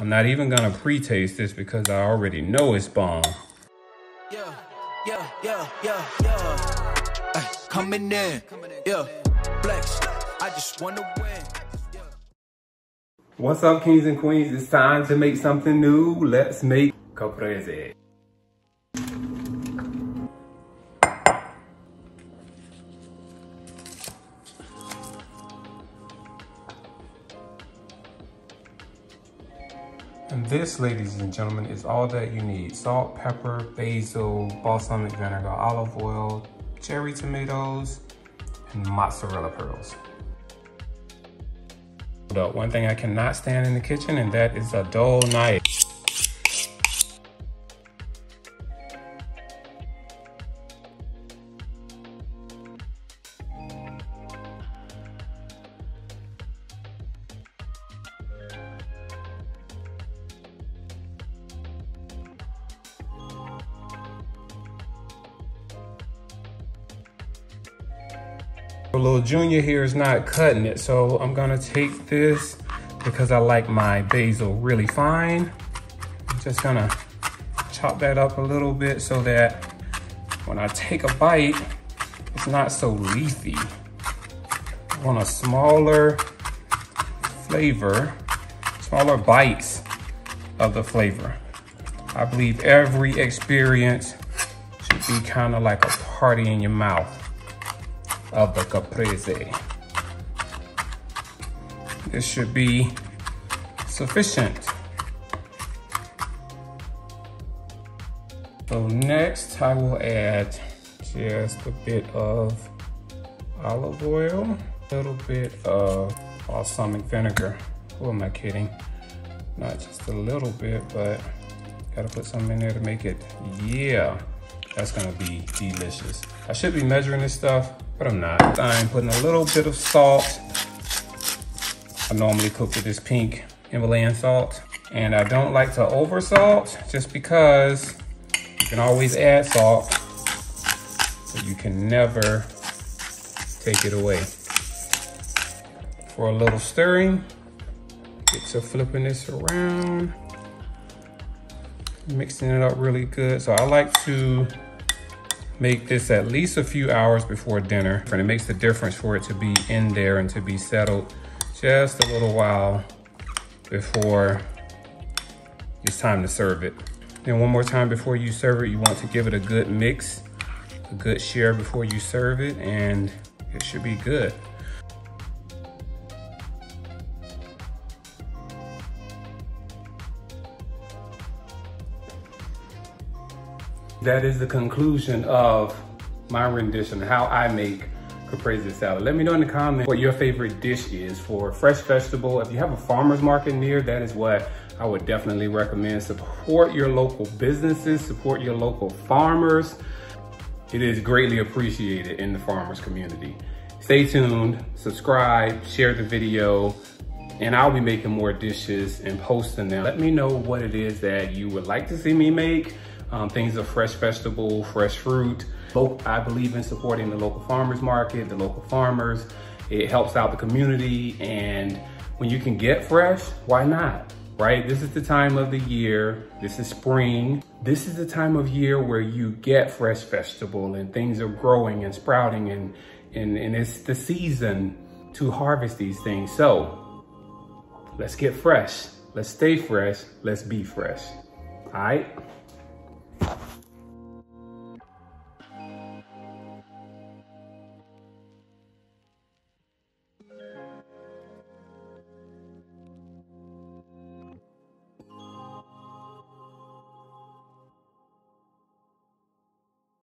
I'm not even gonna pre-taste this because I already know it's bomb. Yeah, yeah, yeah, yeah, yeah. Coming in, yeah. Flex, I just wanna win. Yeah. What's up, kings and queens? It's time to make something new. Let's make caprese. And this, ladies and gentlemen, is all that you need. Salt, pepper, basil, balsamic vinegar, olive oil, cherry tomatoes, and mozzarella pearls. But one thing I cannot stand in the kitchen, and that is a dull knife. Little Junior here is not cutting it, so I'm gonna take this because I like my basil really fine. I'm just gonna chop that up a little bit so that when I take a bite, it's not so leafy. I want a smaller flavor, smaller bites of the flavor. I believe every experience should be kind of like a party in your mouth of the caprese. This should be sufficient. So next I will add just a bit of olive oil, a little bit of balsamic vinegar. Who am I kidding? Not just a little bit, but gotta put some in there to make it, yeah. That's gonna be delicious. I should be measuring this stuff, but I'm not. I'm putting a little bit of salt. I normally cook with this pink Himalayan salt, and I don't like to over salt just because you can always add salt, but you can never take it away. For a little stirring, get to flipping this around, mixing it up really good. So I like to make this at least a few hours before dinner, and it makes the difference for it to be in there and to be settled just a little while before it's time to serve it. Then one more time before you serve it, you want to give it a good mix, a good share before you serve it, and it should be good. That is the conclusion of my rendition, how I make caprese salad. Let me know in the comments what your favorite dish is for fresh vegetable. If you have a farmer's market near, that is what I would definitely recommend. Support your local businesses, support your local farmers. It is greatly appreciated in the farmers community. Stay tuned, subscribe, share the video, and I'll be making more dishes and posting them. Let me know what it is that you would like to see me make. Things of fresh vegetable, fresh fruit. Both, I believe in supporting the local farmers market, the local farmers. It helps out the community, and when you can get fresh, why not, right? This is the time of the year, this is spring. This is the time of year where you get fresh vegetable and things are growing and sprouting, and it's the season to harvest these things. So let's get fresh, let's stay fresh, let's be fresh, all right?